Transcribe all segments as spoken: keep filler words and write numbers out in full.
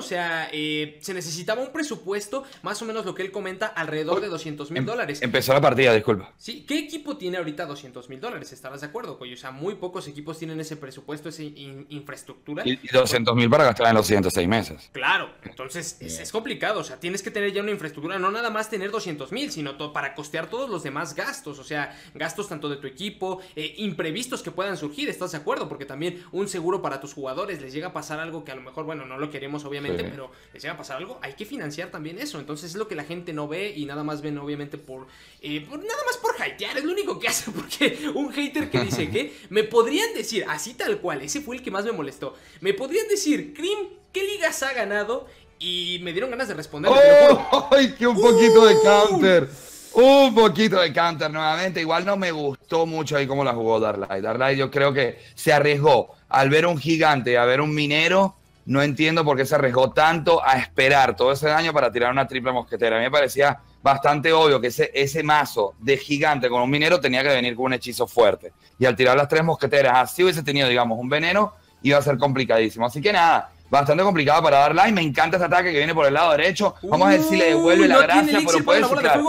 o sea, eh, se necesitaba un presupuesto, más o menos lo que él comenta, alrededor de doscientos mil dólares. Empezó la partida, disculpa. Sí, ¿qué equipo tiene ahorita doscientos mil dólares? ¿Estarás de acuerdo, Coy? O sea, muy pocos equipos tienen ese presupuesto, esa in infraestructura. Y, y doscientos mil para gastar en los siguientes seis meses. Claro, entonces es, es complicado, o sea, tienes que tener ya una infraestructura, no nada más tener doscientos mil, sino para costear todos los demás gastos, o sea, gastos tanto de tu equipo, eh, imprevistos que puedan surgir, ¿estás de acuerdo? Porque también un seguro para tus jugadores, les llega a pasar algo que a lo mejor, bueno, no lo queremos obviamente, sí, pero les llega a pasar algo, hay que financiar también eso. Entonces es lo que la gente no ve y nada más ven obviamente por, eh, por nada más por hatear, es lo único que hace, porque un hater que dice que me podrían decir, así tal cual, ese fue el que más me molestó, me podrían decir, Crim, ¿qué ligas ha ganado? Y me dieron ganas de responder. ¡Oh! ¡Ay, que un uh! poquito de counter! Un poquito de counter nuevamente. Igual no me gustó mucho ahí cómo la jugó Dark Light. Dark Light yo creo que se arriesgó al ver un gigante, a ver un minero. No entiendo por qué se arriesgó tanto a esperar todo ese daño para tirar una triple mosquetera. A mí me parecía bastante obvio que ese, ese mazo de gigante con un minero tenía que venir con un hechizo fuerte. Y al tirar las tres mosqueteras así hubiese tenido, digamos, un veneno, iba a ser complicadísimo. Así que nada, bastante complicado para Dark Light. Me encanta este ataque que viene por el lado derecho. Vamos a ver si le devuelve la gracia, pero puede sacar.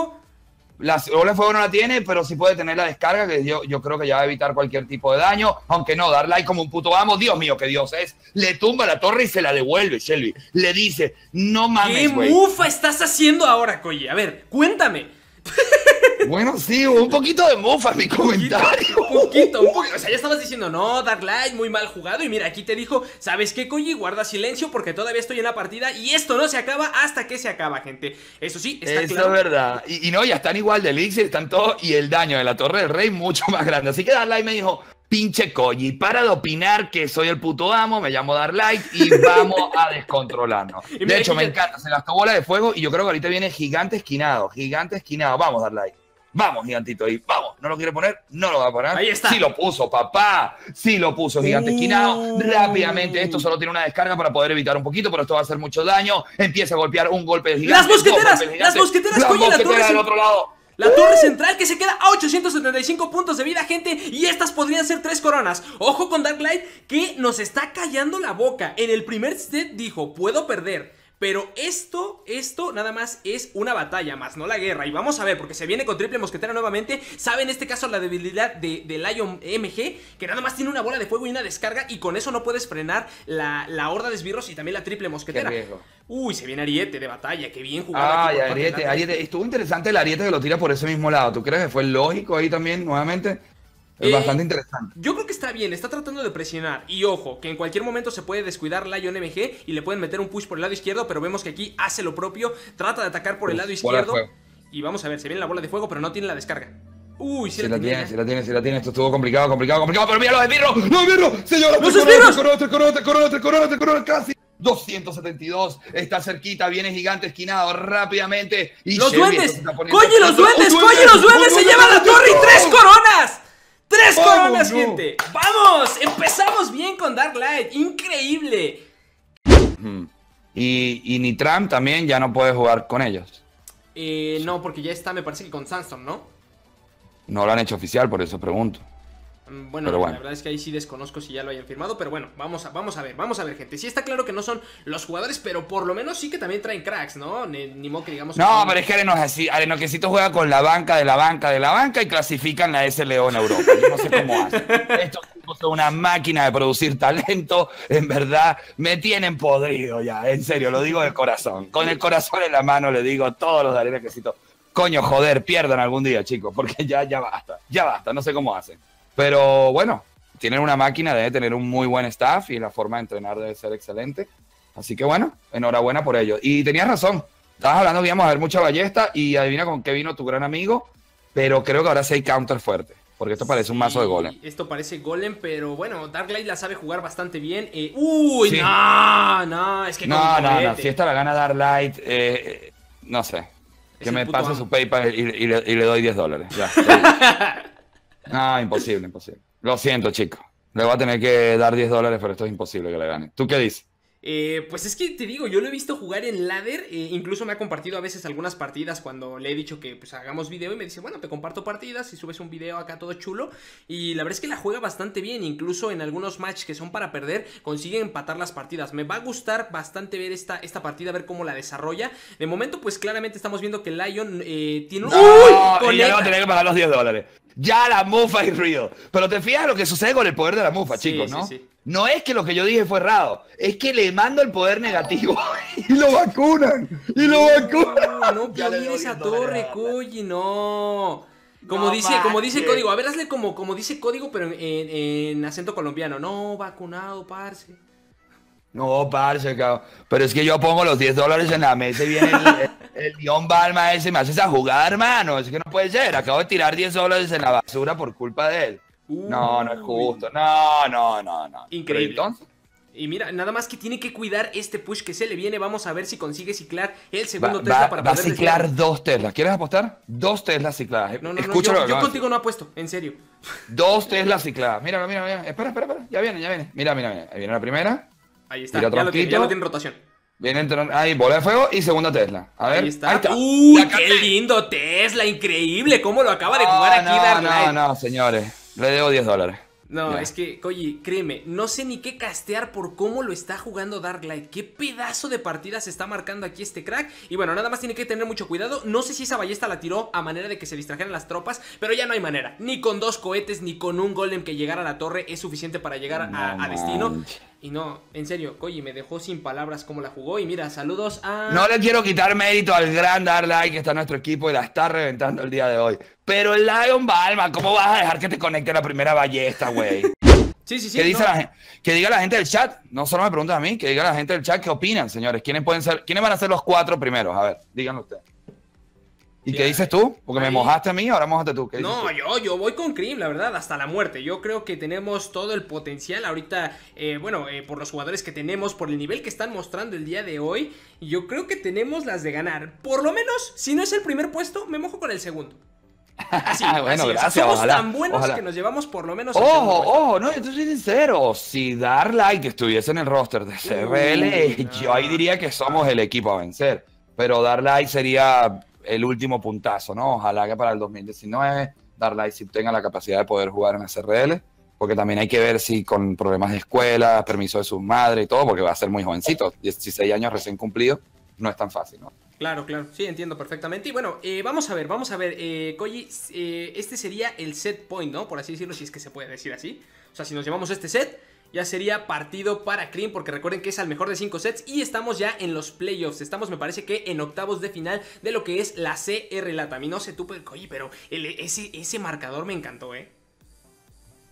La bola de fuego no la tiene, pero sí puede tener la descarga, que yo, yo creo que ya va a evitar cualquier tipo de daño. Aunque no, Dark Light como un puto amo, Dios mío, que Dios es. Le tumba la torre y se la devuelve, Shelby. Le dice, no mames, güey. ¿Qué mufa estás haciendo ahora, Coye? A ver, cuéntame. Bueno, sí, un poquito de mufa en mi comentario. Un poquito, un poquito. O sea, ya estabas diciendo, no, Dark Light, muy mal jugado. Y mira, aquí te dijo, ¿sabes qué, Koji? Guarda silencio porque todavía estoy en la partida y esto no se acaba hasta que se acaba, gente. Eso sí, está claro. Eso es verdad. Y, y no, ya están igual de elixir, están todos. Y el daño de la Torre del Rey mucho más grande. Así que Dark Light me dijo, pinche Koji, para de opinar que soy el puto amo, me llamo Dark Light y vamos a descontrolarnos. De hecho, me encanta, se las bola de fuego y yo creo que ahorita viene gigante esquinado, gigante esquinado. Vamos, Dark Light. Vamos, gigantito, ahí, vamos, no lo quiere poner, no lo va a poner. Ahí está. Sí lo puso, papá, sí lo puso, gigante esquinado. Rápidamente, esto solo tiene una descarga para poder evitar un poquito, pero esto va a hacer mucho daño. Empieza a golpear un golpe de gigante. ¡Las mosqueteras! Gigante. ¡Las mosqueteras! ¡Las mosqueteras del otro lado! La torre central que se queda a ochocientos setenta y cinco puntos de vida, gente, y estas podrían ser tres coronas. Ojo con Dark Light, que nos está callando la boca. En el primer set dijo, puedo perder. Pero esto, esto nada más es una batalla, más no la guerra. Y vamos a ver, porque se viene con triple mosquetera nuevamente. Sabe en este caso la debilidad de, de Lyon M G, que nada más tiene una bola de fuego y una descarga. Y con eso no puedes frenar la, la horda de esbirros y también la triple mosquetera. Qué riesgo. Uy, se viene ariete de batalla, qué bien jugado. Ay, aquí ariete, ariete. Estuvo interesante el ariete que lo tira por ese mismo lado. ¿Tú crees que fue lógico ahí también nuevamente? Es eh, bastante interesante. Yo creo que está bien, está tratando de presionar. Y ojo, que en cualquier momento se puede descuidar Lyon M G y le pueden meter un push por el lado izquierdo. Pero vemos que aquí hace lo propio, trata de atacar por el lado izquierdo. Y vamos a ver, se viene la bola de fuego, pero no tiene la descarga. Uy, si sí sí la tiene, si la tiene, si la tiene. Esto estuvo complicado, complicado, complicado. Pero mira los esbirros, los esbirros, señor. Los esbirros, corona, corona, corona, corona, corona, casi. doscientos setenta y dos, está cerquita, viene gigante esquinado rápidamente. Y los duendes, coño, los duendes, coño, los duendes. Se lleva la torre y tres coronas. ¡Tres coronas, oh, no, gente! ¡Vamos! Empezamos bien con Dark Light. ¡Increíble! Y, y Nitram también ya no puede jugar con ellos. Eh, no, porque ya está, me parece que con Sandstorm, ¿no? No lo han hecho oficial, por eso pregunto. Bueno, bueno, la verdad es que ahí sí desconozco si ya lo hayan firmado, pero bueno, vamos a, vamos a ver, vamos a ver, gente. Sí está claro que no son los jugadores, pero por lo menos sí que también traen cracks, ¿no? Ni, ni modo que digamos... No, que... pero es que Arena, Arena Quesito juega con la banca de la banca de la banca y clasifican la S L O en Europa. Yo no sé cómo hacen. Estos tipos son una máquina de producir talento, en verdad, me tienen podrido ya, en serio, lo digo de corazón. Con el corazón en la mano le digo a todos los de Arena Quesito, coño, joder, pierdan algún día, chicos, porque ya, ya basta, ya basta, no sé cómo hacen. Pero bueno, tienen una máquina, debe tener un muy buen staff y la forma de entrenar debe ser excelente. Así que bueno, enhorabuena por ello. Y tenías razón, estabas hablando que íbamos a ver mucha ballesta y adivina con qué vino tu gran amigo, pero creo que ahora sí hay counter fuerte. Porque esto parece sí, un mazo de golem. Esto parece golem, pero bueno, Dark Light la sabe jugar bastante bien. Eh, ¡Uy! Sí. ¡No! ¡No! Es que no, no, no. Si esta la gana Dark Light, eh, no sé. Es que me pase amo. Su PayPal y, y, le, y le doy diez dólares. Ya, ya. No, imposible, imposible. Lo siento, chicos. Le voy a tener que dar diez dólares, pero esto es imposible que le gane. ¿Tú qué dices? Eh, pues es que te digo, yo lo he visto jugar en ladder, eh, incluso me ha compartido a veces algunas partidas cuando le he dicho que pues hagamos video y me dice, bueno, te comparto partidas y subes un video acá todo chulo, y la verdad es que la juega bastante bien, incluso en algunos matches que son para perder, consigue empatar las partidas. Me va a gustar bastante ver esta, esta partida, a ver cómo la desarrolla. De momento pues claramente estamos viendo que Lyon eh, tiene un... ¡No! ¡Uy! Ya no va a tener que pagar los diez dólares. Ya la mufa y río. Pero te fijas lo que sucede con el poder de la mufa, sí, chicos, ¿no? Sí, sí. No es que lo que yo dije fue errado, es que le mando el poder negativo y lo vacunan, y lo vacunan. No, no, pero mira esa torre, Koji, no. Como no dice, manches. como dice Código, a ver, hazle como, como dice Código, pero en, en, en acento colombiano. No, vacunado, parce. No, parce, cabrón. Pero es que yo pongo los diez dólares en la mesa y viene el, el Lyon Balmaa ese, me haces a jugar, hermano. Es que no puede ser, acabo de tirar diez dólares en la basura por culpa de él. Uh, no, no es justo. No, no, no, no. Increíble. Y mira, nada más que tiene que cuidar este push que se le viene. Vamos a ver si consigue ciclar el segundo va, Tesla va, para va poder... Va a ciclar desviar. dos Teslas. ¿Quieres apostar? Dos Teslas cicladas. No, no, Escúchalo, no. Yo, yo contigo no apuesto, en serio. Dos Teslas cicladas. Mira, mira, mira. Espera, espera, espera. Ya viene, ya viene. Mira, mira, mira. Ahí viene la primera. Ahí está. Ya lo, tiene, ya lo tiene en rotación. Viene ahí, bola de fuego y segunda Tesla. A ver. Ahí está. Ahí está. ¡Uy, qué lindo Tesla! Increíble cómo lo acaba de jugar oh, aquí no, Dark Light. No, no, señores. Le debo diez dólares. No, yeah. es que, Koji, créeme, no sé ni qué castear por cómo lo está jugando Dark Light. Qué pedazo de partida se está marcando aquí este crack. Y bueno, nada más tiene que tener mucho cuidado. No sé si esa ballesta la tiró a manera de que se distrajeran las tropas, pero ya no hay manera. Ni con dos cohetes, ni con un golem que llegara a la torre es suficiente para llegar a, a destino. Y no, en serio, Koji, me dejó sin palabras cómo la jugó. Y mira, saludos a... No le quiero quitar mérito al gran Dark Light que está en nuestro equipo y la está reventando el día de hoy. Pero el Lyon Balmaa, ¿cómo vas a dejar que te conecte la primera ballesta, güey? Sí, sí, sí. Que, dice no. la, que diga la gente del chat, no solo me preguntan a mí, que diga la gente del chat qué opinan, señores. ¿Quiénes, pueden ser, ¿quiénes van a ser los cuatro primeros? A ver, díganlo ustedes. ¿Y yeah. qué dices tú? Porque Ahí. me mojaste a mí, ahora mojate tú. ¿Qué no, dices tú? yo yo voy con Cream, la verdad, hasta la muerte. Yo creo que tenemos todo el potencial ahorita, eh, bueno, eh, por los jugadores que tenemos, por el nivel que están mostrando el día de hoy, yo creo que tenemos las de ganar. Por lo menos, si no es el primer puesto, me mojo con el segundo. Así, bueno, así. gracias, Somos ojalá, tan buenos ojalá. que nos llevamos por lo menos... Ojo, ojo, no, yo soy sincero. Si Darla y que estuviese en el roster de C B L, Uy, yo no. ahí diría que somos el equipo a vencer. Pero Darla sería el último puntazo, ¿no? Ojalá que para el dos mil diecinueve Darla sí tenga la capacidad de poder jugar en S R L, porque también hay que ver si con problemas de escuela, permiso de su madre y todo, porque va a ser muy jovencito, dieciséis años recién cumplido, no es tan fácil, ¿no? Claro, claro, sí, entiendo perfectamente. Y bueno, eh, vamos a ver, vamos a ver, eh, Koji, eh, este sería el set point, ¿no? Por así decirlo, si es que se puede decir así. O sea, si nos llevamos este set, ya sería partido para Cream, porque recuerden que es al mejor de cinco sets y estamos ya en los playoffs. Estamos, me parece que, en octavos de final de lo que es la C R Latam. Y no sé tú, Koji, pero el, ese, ese marcador me encantó, ¿eh?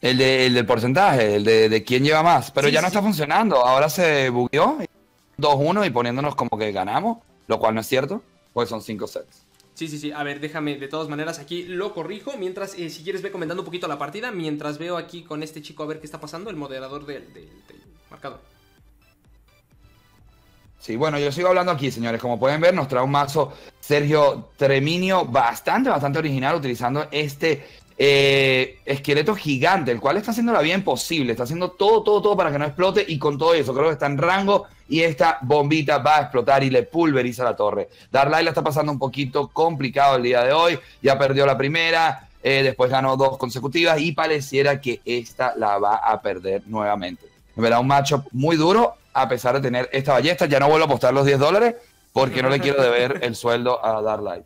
El, de, el del porcentaje, el de, de quién lleva más. Pero sí, ya no sí. está funcionando, ahora se bugueó dos uno y poniéndonos como que ganamos. Lo cual no es cierto, pues son cinco sets. Sí, sí, sí. A ver, déjame, de todas maneras, aquí lo corrijo. Mientras, eh, si quieres, ve comentando un poquito la partida. Mientras veo aquí con este chico a ver qué está pasando, el moderador del, del, del marcador. Sí, bueno, yo sigo hablando aquí, señores. Como pueden ver, nos trae un mazo Sergio Treminio bastante, bastante original, utilizando este eh, esqueleto gigante, el cual está haciendo la vida imposible. Está haciendo todo, todo, todo para que no explote. Y con todo eso, creo que está en rango. Y esta bombita va a explotar y le pulveriza la torre. Darla la está pasando un poquito complicado el día de hoy. Ya perdió la primera, eh, después ganó dos consecutivas y pareciera que esta la va a perder nuevamente. En verdad, un matchup muy duro a pesar de tener esta ballesta. Ya no vuelvo a apostar los diez dólares porque no le quiero deber el sueldo a Darla.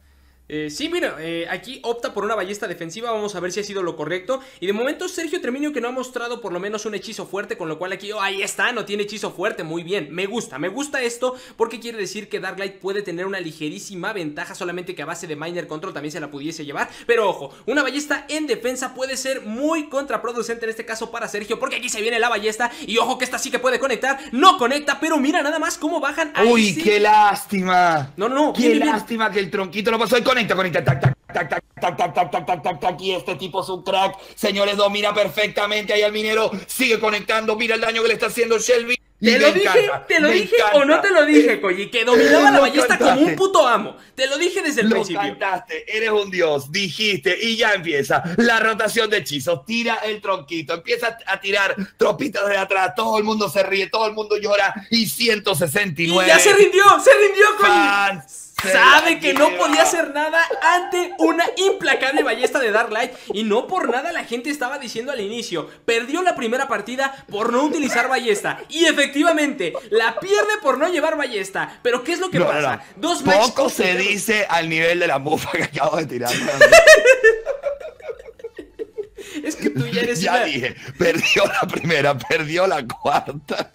Eh, sí, mira, eh, aquí opta por una ballesta defensiva. Vamos a ver si ha sido lo correcto. Y de momento Sergio Treminio que no ha mostrado por lo menos un hechizo fuerte, con lo cual aquí, oh, ahí está, no tiene hechizo fuerte, muy bien. Me gusta, me gusta esto, porque quiere decir que Dark Light puede tener una ligerísima ventaja, solamente que a base de Miner Control también se la pudiese llevar. Pero ojo, una ballesta en defensa puede ser muy contraproducente en este caso para Sergio, porque aquí se viene la ballesta. Y ojo que esta sí que puede conectar, no conecta, pero mira nada más cómo bajan ahí. Uy, sí. qué lástima. No, no, no. Qué bien, lástima bien. que el tronquito lo pasó. Conecta, conecta, tac, tac, tac, tac, tac, tac, tac, tac, tac, tac, y este tipo es un crack. Señores, domina perfectamente ahí al minero, sigue conectando, mira el daño que le está haciendo Shelby. Te lo dije, encanta, te lo dije encanta. O no te lo dije, Koji, que dominaba la ballesta como un puto amo. Te lo dije desde el lo principio. Cantaste, eres un dios, dijiste, y ya empieza la rotación de hechizos. Tira el tronquito, empieza a tirar tropitas de atrás, todo el mundo se ríe, todo el mundo llora, y ciento sesenta y nueve. Y ya se rindió, se rindió, Koji. Sabe que no podía hacer nada ante una implacable ballesta de Dark Light. Y no por nada la gente estaba diciendo al inicio: perdió la primera partida por no utilizar ballesta. Y efectivamente, la pierde por no llevar ballesta. Pero ¿qué es lo que no, pasa? No, no. Dos Poco se de... dice al nivel de la mufa que acabo de tirar. Es que tú ya eres... Ya una... dije, perdió la primera, perdió la cuarta.